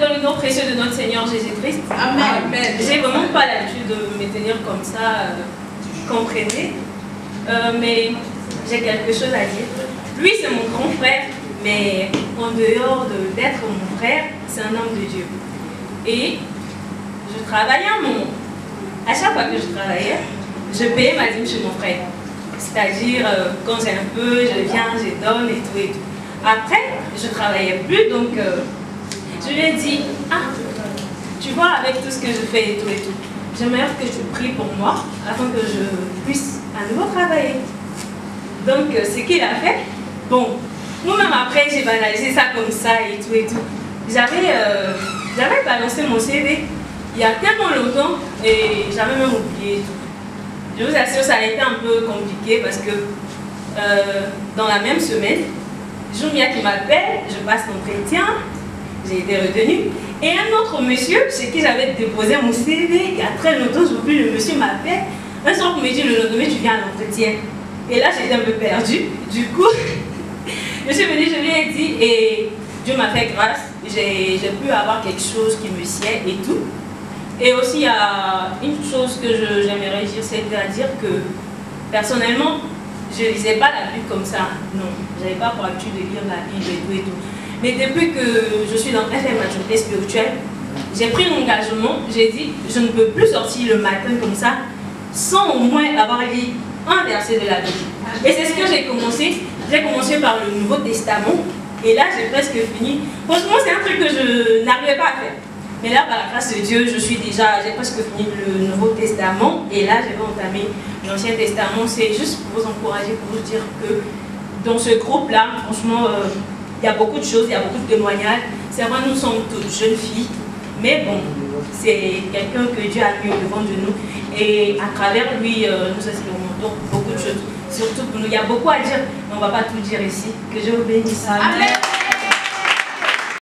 dans le nom précieux de notre Seigneur Jésus-Christ. Amen. Amen. J'ai vraiment pas l'habitude de me tenir comme ça, comprenez. Mais j'ai quelque chose à dire. Lui, c'est mon grand frère, mais en dehors d'être mon frère, c'est un homme de Dieu. Et je travaillais un moment. À chaque fois que je travaillais, je payais ma dîme chez mon frère. C'est-à-dire, quand j'ai un peu, je viens, je donne et tout et tout. Après, je ne travaillais plus, donc je lui ai dit, ah, tu vois, avec tout ce que je fais et tout, j'aimerais que tu pries pour moi afin que je puisse à nouveau travailler. Donc, ce qu'il a fait, bon, moi-même après, j'ai banalisé ça comme ça et tout et tout. J'avais balancé mon CV il y a tellement longtemps et j'avais même oublié. Je vous assure, ça a été un peu compliqué parce que dans la même semaine, Jumia qui m'appelle, je passe l'entretien, j'ai été retenue. Et un autre monsieur, chez qui j'avais déposé mon CV, il y a très longtemps, j'oublie, le monsieur m'appelle. Un soir, il me dit, le lendemain, tu viens à l'entretien. Et là, j'étais un peu perdue. Du coup, je suis venue, je lui ai dit, et Dieu m'a fait grâce, j'ai pu avoir quelque chose qui me sied et tout. Et aussi, il y a une chose que j'aimerais dire, c'est-à-dire que, personnellement, je ne lisais pas la Bible comme ça, non. Je n'avais pas pour habitude de lire la Bible et tout et tout. Mais depuis que je suis dans la maturité spirituelle, j'ai pris l'engagement, j'ai dit, je ne peux plus sortir le matin comme ça, sans au moins avoir lu un verset de la Bible. Et c'est ce que j'ai commencé. J'ai commencé par le Nouveau Testament, et là j'ai presque fini. Franchement, c'est un truc que je n'arrivais pas à faire. Mais là, par la grâce de Dieu, j'ai presque fini le Nouveau Testament. Et là, je vais entamer l'Ancien Testament. C'est juste pour vous encourager, pour vous dire que dans ce groupe-là, franchement, il y a beaucoup de choses, il y a beaucoup de témoignages. C'est vrai, nous sommes toutes jeunes filles. Mais bon, c'est quelqu'un que Dieu a mis au devant de nous. Et à travers lui, nous expérimentons beaucoup de choses. Surtout pour nous, il y a beaucoup à dire. Mais on ne va pas tout dire ici. Que Dieu vous bénisse. Amen.